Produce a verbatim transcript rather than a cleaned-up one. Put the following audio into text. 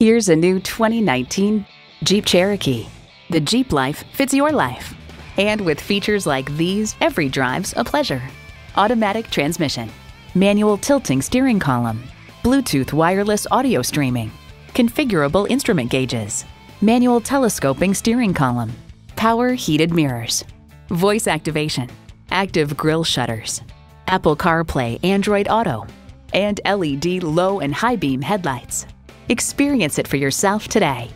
Here's a new twenty nineteen Jeep Cherokee. The Jeep life fits your life. And with features like these, every drive's a pleasure. Automatic transmission, manual tilting steering column, Bluetooth wireless audio streaming, configurable instrument gauges, manual telescoping steering column, power heated mirrors, voice activation, active grille shutters, Apple CarPlay, Android Auto, and L E D low and high beam headlights. Experience it for yourself today.